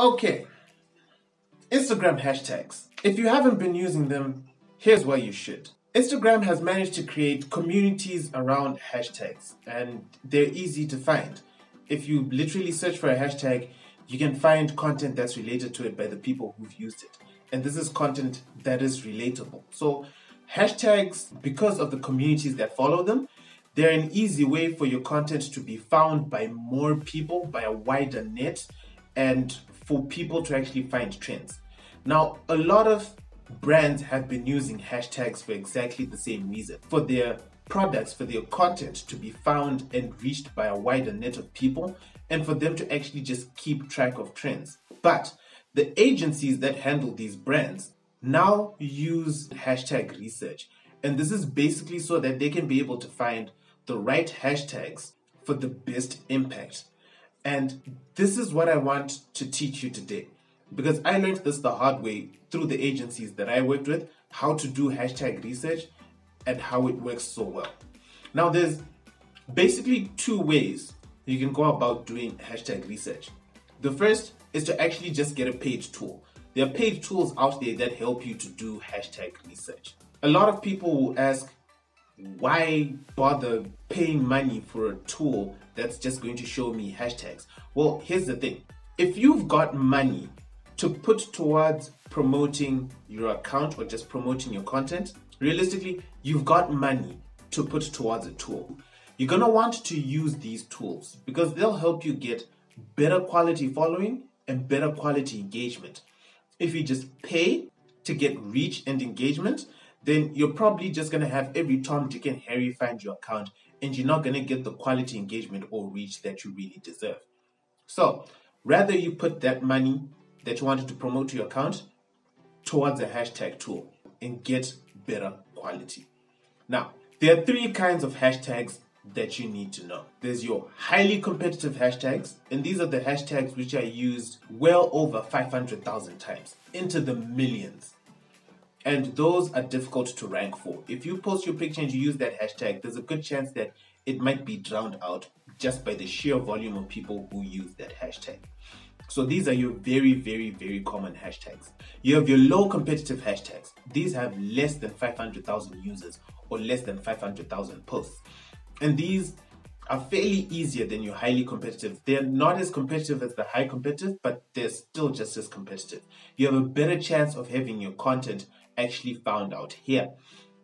Okay, Instagram hashtags. If you haven't been using them, here's why you should. Instagram has managed to create communities around hashtags, and they're easy to find. If you literally search for a hashtag, you can find content that's related to it by the people who've used it. And this is content that is relatable. So hashtags, because of the communities that follow them, they're an easy way for your content to be found by more people, by a wider net, and for people to actually find trends. Now, a lot of brands have been using hashtags for exactly the same reason, for their products, for their content to be found and reached by a wider net of people, and for them to actually just keep track of trends. But the agencies that handle these brands now use hashtag research, and this is basically so that they can be able to find the right hashtags for the best impact. And this is what I want to teach you today, because I learned this the hard way through the agencies that I worked with, how to do hashtag research and how it works so well. Now, there's basically two ways you can go about doing hashtag research. The first is to actually just get a paid tool. There are paid tools out there that help you to do hashtag research. A lot of people will ask, why bother paying money for a tool that's just going to show me hashtags? Well, here's the thing. If you've got money to put towards promoting your account or just promoting your content, realistically, you've got money to put towards a tool. You're gonna want to use these tools because they'll help you get better quality following and better quality engagement. If you just pay to get reach and engagement, then you're probably just gonna have every Tom, Dick, and Harry find your account, and you're not gonna get the quality engagement or reach that you really deserve. So rather you put that money that you wanted to promote to your account towards a hashtag tool and get better quality. Now, there are three kinds of hashtags that you need to know. There's your highly competitive hashtags, and these are the hashtags which are used well over 500,000 times, into the millions. And those are difficult to rank for. If you post your picture and you use that hashtag, there's a good chance that it might be drowned out just by the sheer volume of people who use that hashtag. So these are your very, very, very common hashtags. You have your low competitive hashtags. These have less than 500,000 users or less than 500,000 posts. And these are fairly easier than your highly competitive. They're not as competitive as the high competitive, but they're still just as competitive. You have a better chance of having your content actually found out here.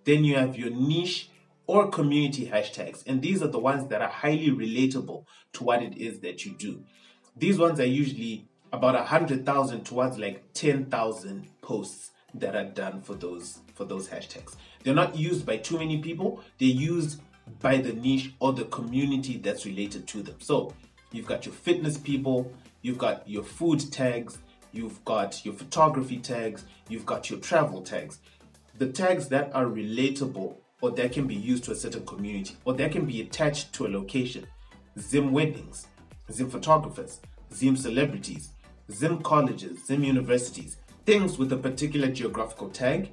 Then you have your niche or community hashtags, and these are the ones that are highly relatable to what it is that you do. These ones are usually about 100,000 towards like 10,000 posts that are done for those hashtags. They're not used by too many people. They're used by the niche or the community that's related to them. So you've got your fitness people, you've got your food tags, you've got your photography tags, you've got your travel tags. The tags that are relatable or that can be used to a certain community or that can be attached to a location. Zim weddings, Zim photographers, Zim celebrities, Zim colleges, Zim universities, things with a particular geographical tag,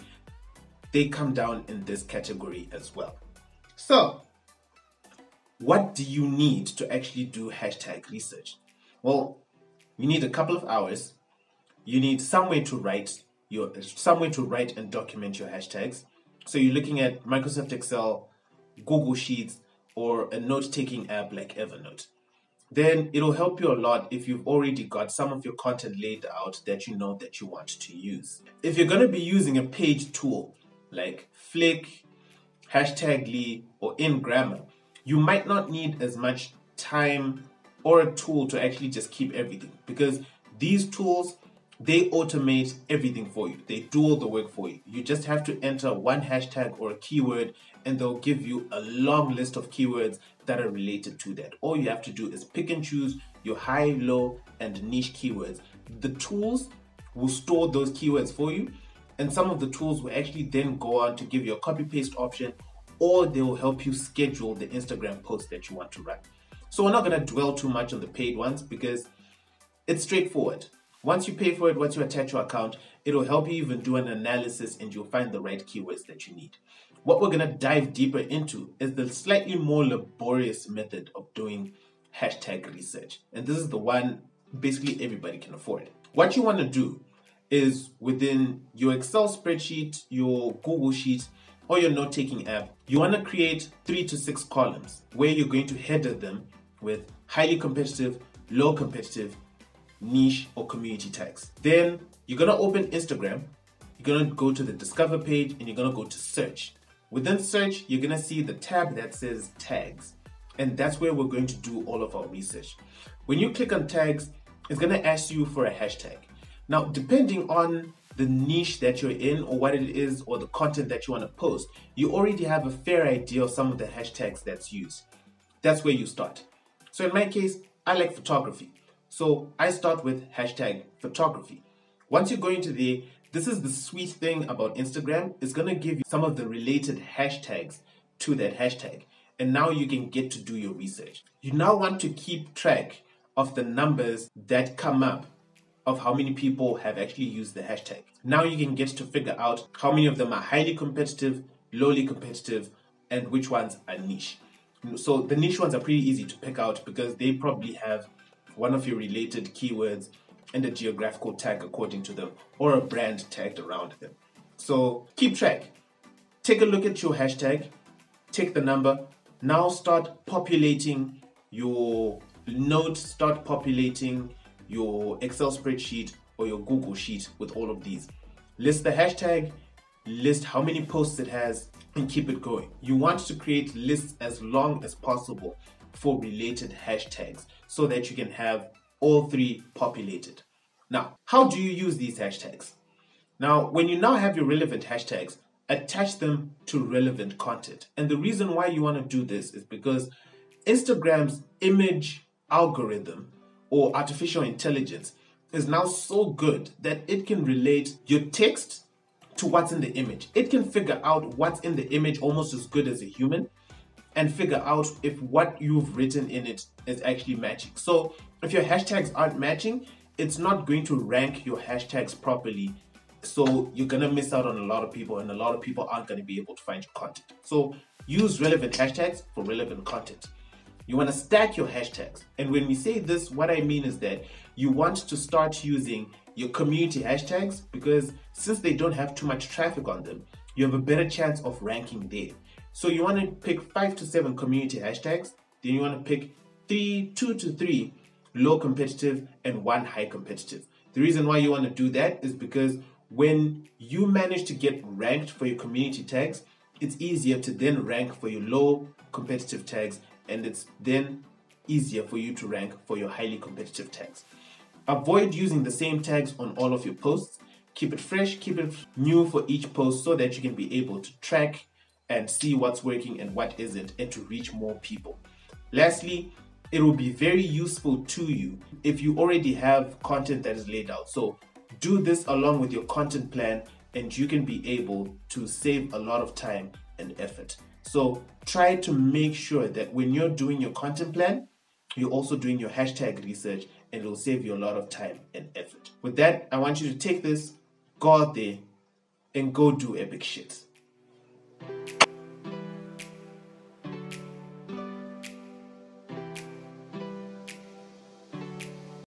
they come down in this category as well. So, what do you need to actually do hashtag research? Well, you need a couple of hours. You need somewhere to write and document your hashtags. So you're looking at Microsoft Excel, Google Sheets, or a note-taking app like Evernote. Then it'll help you a lot if you've already got some of your content laid out that you know that you want to use. If you're going to be using a paid tool like Flick, Hashtagly, or Ingramer, you might not need as much time or a tool to actually just keep everything, because these tools, they automate everything for you. They do all the work for you. You just have to enter one hashtag or a keyword, and they'll give you a long list of keywords that are related to that. All you have to do is pick and choose your high, low, and niche keywords. The tools will store those keywords for you, and some of the tools will actually then go on to give you a copy-paste option, or they will help you schedule the Instagram post that you want to run. So we're not going to dwell too much on the paid ones because it's straightforward. Once you pay for it, once you attach your account, it'll help you even do an analysis and you'll find the right keywords that you need. What we're going to dive deeper into is the slightly more laborious method of doing hashtag research. And this is the one basically everybody can afford. What you want to do is within your Excel spreadsheet, your Google Sheet, or your note-taking app, you want to create 3 to 6 columns where you're going to header them with highly competitive, low competitive, niche, or community tags. Then you're going to open Instagram, you're going to go to the Discover page, and you're going to go to Search. Within Search, you're going to see the tab that says Tags, and that's where we're going to do all of our research. When you click on Tags, it's going to ask you for a hashtag. Now, depending on the niche that you're in or what it is or the content that you want to post, you already have a fair idea of some of the hashtags that's used. That's where you start. So in my case, I like photography. So I start with hashtag photography. Once you go into the, this is the sweet thing about Instagram, it's going to give you some of the related hashtags to that hashtag. And now you can get to do your research. You now want to keep track of the numbers that come up of how many people have actually used the hashtag. Now you can get to figure out how many of them are highly competitive, lowly competitive, and which ones are niche. So the niche ones are pretty easy to pick out because they probably have one of your related keywords and a geographical tag according to them, or a brand tagged around them. So keep track. Take a look at your hashtag, take the number, now start populating your notes, start populating your Excel spreadsheet or your Google Sheet with all of these. List the hashtag, list how many posts it has, and keep it going. You want to create lists as long as possible for related hashtags so that you can have all 3 populated. Now, how do you use these hashtags? Now, when you now have your relevant hashtags, attach them to relevant content. And the reason why you want to do this is because Instagram's image algorithm or artificial intelligence is now so good that it can relate your text to what's in the image. It can figure out what's in the image almost as good as a human and figure out if what you've written in it is actually matching. So if your hashtags aren't matching, it's not going to rank your hashtags properly. So you're gonna miss out on a lot of people, and a lot of people aren't gonna be able to find your content. So use relevant hashtags for relevant content. You want to stack your hashtags. And when we say this, what I mean is that you want to start using your community hashtags because since they don't have too much traffic on them, you have a better chance of ranking there. So you want to pick 5 to 7 community hashtags. Then you want to pick 2 to 3 low competitive and 1 high competitive. The reason why you want to do that is because when you manage to get ranked for your community tags, it's easier to then rank for your low competitive tags, and it's then easier for you to rank for your highly competitive tags. Avoid using the same tags on all of your posts. Keep it fresh, keep it new for each post so that you can be able to track and see what's working and what isn't, and to reach more people. Lastly, it will be very useful to you if you already have content that is laid out. So do this along with your content plan and you can be able to save a lot of time and effort. So try to make sure that when you're doing your content plan, you're also doing your hashtag research, and it'll save you a lot of time and effort. With that, I want you to take this, go out there, and go do epic shit.